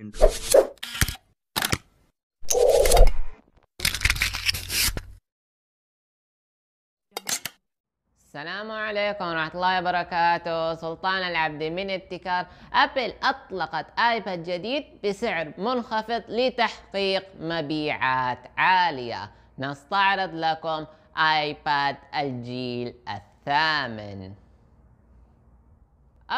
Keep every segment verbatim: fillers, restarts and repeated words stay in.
اندرويد. السلام عليكم ورحمة الله وبركاته. سلطان العبدي من ابتكار. أبل أطلقت آيباد جديد بسعر منخفض لتحقيق مبيعات عالية. نستعرض لكم آيباد الجيل الثامن.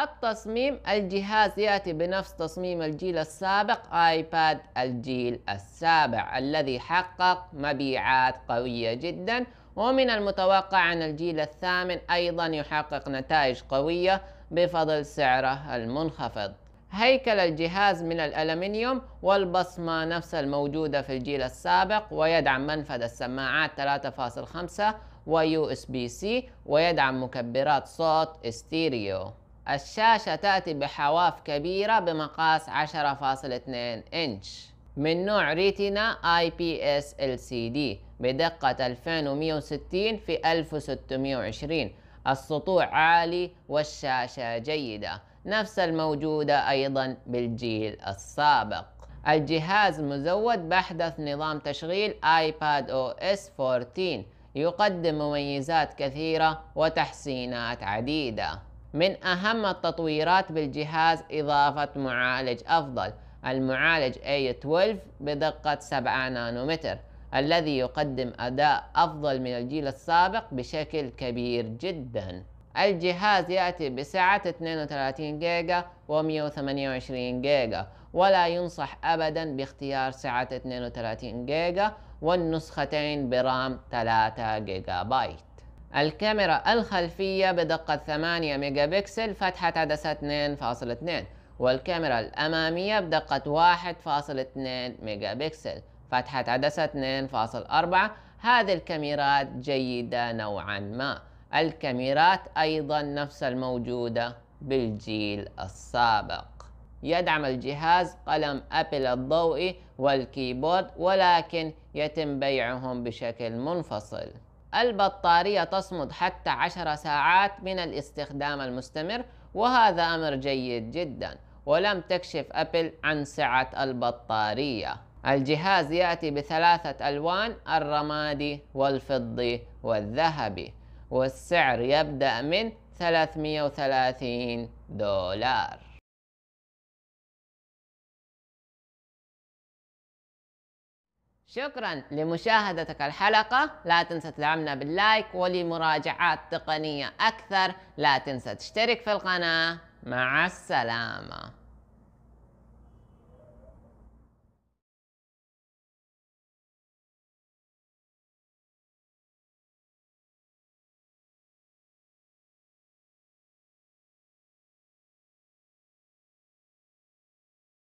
التصميم: الجهاز يأتي بنفس تصميم الجيل السابق آيباد الجيل السابع الذي حقق مبيعات قوية جدا، ومن المتوقع أن الجيل الثامن أيضا يحقق نتائج قوية بفضل سعره المنخفض. هيكل الجهاز من الألمنيوم والبصمة نفس الموجودة في الجيل السابق، ويدعم منفذ السماعات ثلاثة فاصلة خمسة ويو إس بي سي، ويدعم مكبرات صوت استيريو. الشاشة تأتي بحواف كبيرة بمقاس عشرة فاصلة اثنين إنش من نوع ريتينا آي بي إس إل سي دي بدقة ألفين ومئة وستين في ألف وستمئة وعشرين. السطوع عالي والشاشة جيدة نفس الموجودة أيضا بالجيل السابق. الجهاز مزود بأحدث نظام تشغيل آيباد أو إس أربعة عشر يقدم مميزات كثيرة وتحسينات عديدة. من أهم التطويرات بالجهاز إضافة معالج أفضل، المعالج إيه اثنا عشر بدقة سبعة نانومتر الذي يقدم أداء أفضل من الجيل السابق بشكل كبير جدا. الجهاز يأتي بسعة اثنين وثلاثين جيجا ومئة وثمانية وعشرين جيجا، ولا ينصح أبدا باختيار سعة اثنين وثلاثين جيجا، والنسختين برام ثلاثة جيجا بايت. الكاميرا الخلفية بدقة ثمانية ميجا بكسل فتحة عدسة اثنين فاصلة اثنين، والكاميرا الأمامية بدقة واحد فاصلة اثنين ميجا بكسل فتحة عدسة اثنين فاصلة أربعة. هذه الكاميرات جيدة نوعا ما. الكاميرات أيضا نفس الموجودة بالجيل السابق. يدعم الجهاز قلم أبل الضوئي والكيبورد، ولكن يتم بيعهم بشكل منفصل. البطارية تصمد حتى عشر ساعات من الاستخدام المستمر، وهذا أمر جيد جدا، ولم تكشف أبل عن سعة البطارية. الجهاز يأتي بثلاثة ألوان: الرمادي والفضي والذهبي، والسعر يبدأ من ثلاثمئة وثلاثين دولار. شكرا لمشاهدتك الحلقة، لا تنسى تدعمنا باللايك، ولمراجعات تقنية أكثر لا تنسى تشترك في القناة. مع السلامة.